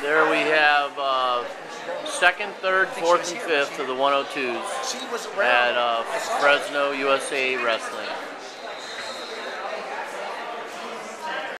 There we have second, third, fourth, and fifth of the 102s at Fresno USA Wrestling.